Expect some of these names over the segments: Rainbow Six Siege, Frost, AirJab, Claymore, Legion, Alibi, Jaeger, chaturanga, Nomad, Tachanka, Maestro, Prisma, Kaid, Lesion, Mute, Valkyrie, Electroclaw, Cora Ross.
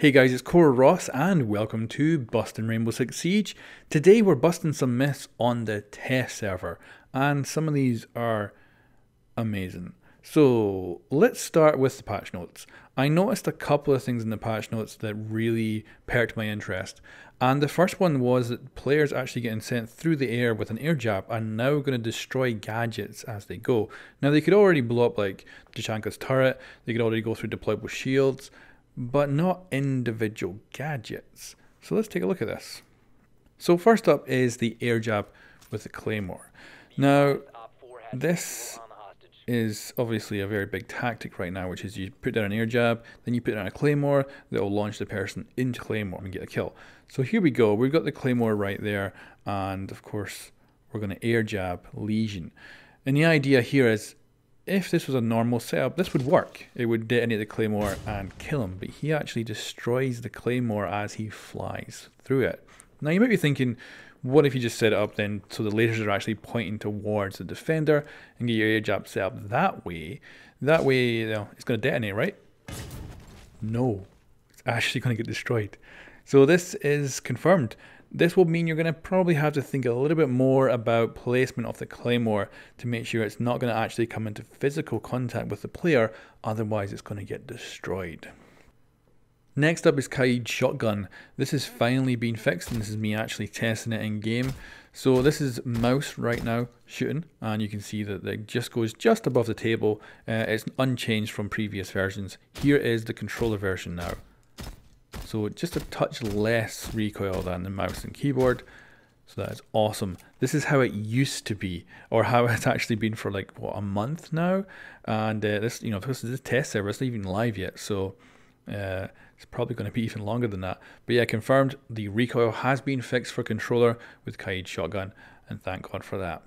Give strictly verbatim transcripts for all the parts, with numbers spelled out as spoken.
Hey guys, it's Cora Ross and welcome to Bustin' Rainbow Six Siege. Today we're busting some myths on the test server and some of these are amazing. So let's start with the patch notes. I noticed a couple of things in the patch notes that really perked my interest, and the first one was that players actually getting sent through the air with an air jab are now going to destroy gadgets as they go. Now they could already blow up like Tachanka's turret, they could already go through deployable shields, but not individual gadgets. So let's take a look at this. So first up is the air jab with the Claymore. Now this is obviously a very big tactic right now, which is you put down an air jab, then you put down a Claymore that will launch the person into Claymore and get a kill. So here we go, we've got the Claymore right there, and of course we're going to air jab Lesion. And the idea here is, if this was a normal setup, this would work. It would detonate the Claymore and kill him, but he actually destroys the Claymore as he flies through it. Now you might be thinking, what if you just set it up then so the lasers are actually pointing towards the defender and get your air jab set up that way? That way, you know, it's going to detonate, right? No, it's actually going to get destroyed. So this is confirmed. This will mean you're going to probably have to think a little bit more about placement of the Claymore to make sure it's not going to actually come into physical contact with the player, otherwise it's going to get destroyed. Next up is Kaid's shotgun. This has finally been fixed, and this is me actually testing it in game. So this is mouse right now shooting, and you can see that it just goes just above the table. Uh, it's unchanged from previous versions. Here is the controller version now. So just a touch less recoil than the mouse and keyboard. So that is awesome. This is how it used to be, or how it's actually been for like, what, a month now? And uh, this, you know, this is a test server, it's not even live yet. So uh, it's probably going to be even longer than that. But yeah, confirmed, the recoil has been fixed for controller with Kaid Shotgun, and thank God for that.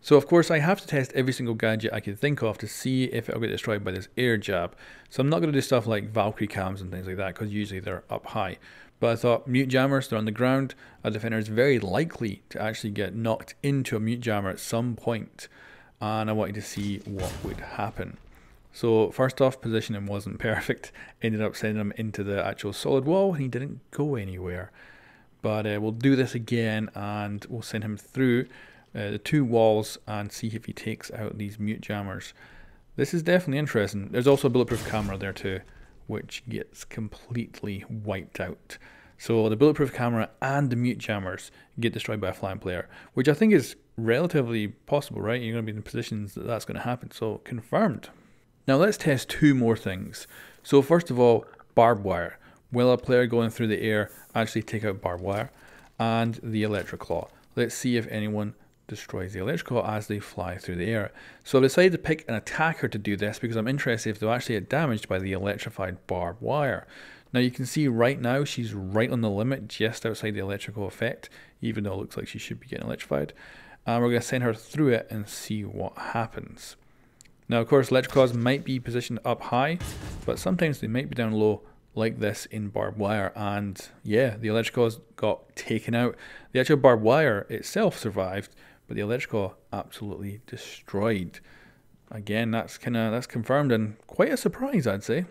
So of course I have to test every single gadget I can think of to see if it'll get destroyed by this air jab. So I'm not going to do stuff like Valkyrie cams and things like that, because usually they're up high. But I thought mute jammers, they're on the ground. A defender is very likely to actually get knocked into a mute jammer at some point, and I wanted to see what would happen. So first off, positioning wasn't perfect. Ended up sending him into the actual solid wall and he didn't go anywhere. But uh, we'll do this again and we'll send him through Uh, the two walls and see if he takes out these mute jammers. This is definitely interesting. There's also a bulletproof camera there too, which gets completely wiped out. So the bulletproof camera and the mute jammers get destroyed by a flying player, which I think is relatively possible, right? You're going to be in positions that that's going to happen. So confirmed. Now let's test two more things. So first of all, barbed wire. Will a player going through the air actually take out barbed wire? And the Electroclaw. Let's see if anyone destroys the Electroclaw as they fly through the air. So I've decided to pick an attacker to do this because I'm interested if they'll actually get damaged by the electrified barbed wire. Now you can see right now she's right on the limit, just outside the electrical effect, even though it looks like she should be getting electrified. And we're going to send her through it and see what happens. Now of course Electroclaws might be positioned up high, but sometimes they might be down low like this in barbed wire, and yeah, the Electroclaws got taken out. The actual barbed wire itself survived, but the Electroclaw absolutely destroyed. Again, that's kind of that's confirmed and quite a surprise, I'd say.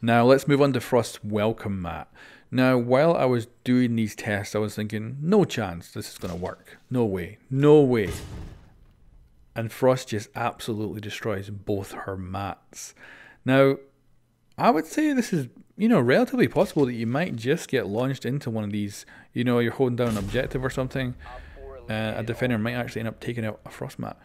Now let's move on to Frost's welcome mat. Now while I was doing these tests, I was thinking, no chance this is going to work. No way, no way. And Frost just absolutely destroys both her mats. Now I would say this is, you know, relatively possible that you might just get launched into one of these. You know, you're holding down an objective or something. Uh, a defender might actually end up taking out a Frost mat.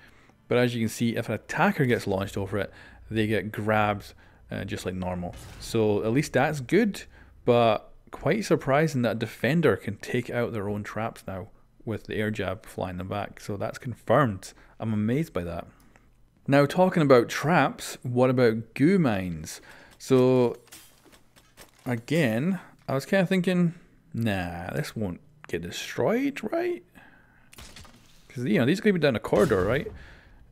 But as you can see, if an attacker gets launched over it, they get grabbed uh, just like normal. So at least that's good, but quite surprising that a defender can take out their own traps now with the air jab flying them back. So that's confirmed. I'm amazed by that. Now talking about traps, what about goo mines? So again, I was kind of thinking, nah, this won't get destroyed, right? Because, you know, these could be down a corridor, right?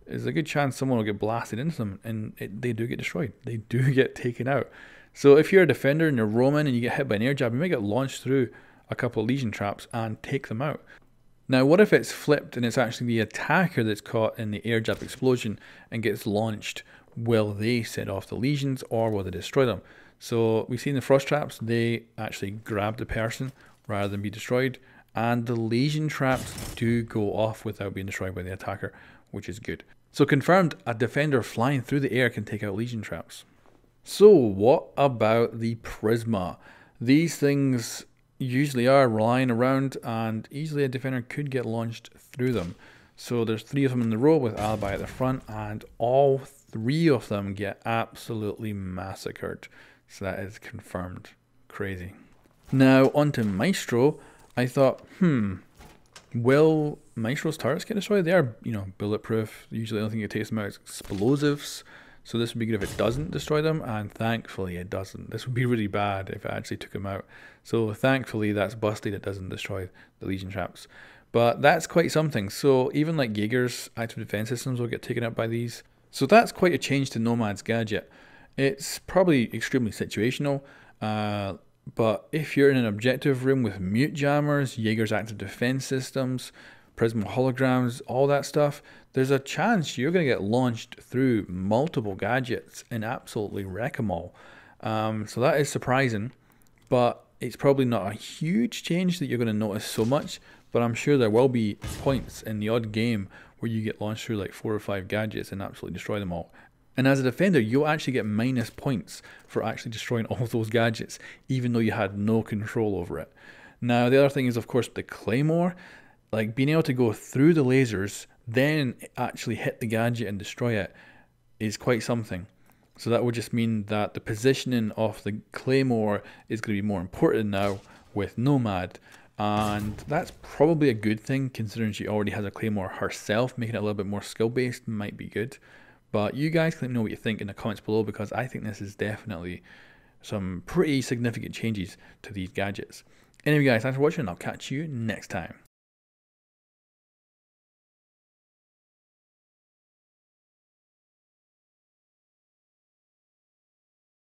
There's a good chance someone will get blasted into them, and it, they do get destroyed. They do get taken out. So if you're a defender and you're roaming and you get hit by an air jab, you may get launched through a couple of Legion traps and take them out. Now, what if it's flipped and it's actually the attacker that's caught in the air jab explosion and gets launched? Will they set off the Legions, or will they destroy them? So we've seen the Frost traps, they actually grab the person rather than be destroyed, and the Lesion traps do go off without being destroyed by the attacker, which is good. So confirmed, a defender flying through the air can take out Lesion traps. So what about the Prisma? These things usually are lying around, and easily a defender could get launched through them. So there's three of them in the row with Alibi at the front, and all three of them get absolutely massacred. So that is confirmed. Crazy. Now onto Maestro. I thought, hmm, will Maestro's turrets get destroyed? They are, you know, bulletproof. Usually the only thing that takes them out is explosives. So this would be good if it doesn't destroy them, and thankfully it doesn't. This would be really bad if it actually took them out. So thankfully that's busted, it doesn't destroy the Legion traps. But that's quite something. So even like Jaeger's active defense systems will get taken up by these. So that's quite a change to Nomad's gadget. It's probably extremely situational, uh, but if you're in an objective room with Mute jammers, Jaeger's active defense systems, Prisma holograms, all that stuff, there's a chance you're going to get launched through multiple gadgets and absolutely wreck them all. Um, so that is surprising, but it's probably not a huge change that you're going to notice so much, but I'm sure there will be points in the odd game where you get launched through like four or five gadgets and absolutely destroy them all. And as a defender, you'll actually get minus points for actually destroying all those gadgets, even though you had no control over it. Now, the other thing is, of course, the Claymore. Like, being able to go through the lasers, then actually hit the gadget and destroy it is quite something. So that would just mean that the positioning of the Claymore is going to be more important now with Nomad. And that's probably a good thing, considering she already has a Claymore herself. Making it a little bit more skill-based might be good. But you guys can let me know what you think in the comments below, because I think this is definitely some pretty significant changes to these gadgets. Anyway guys, thanks for watching, and I'll catch you next time.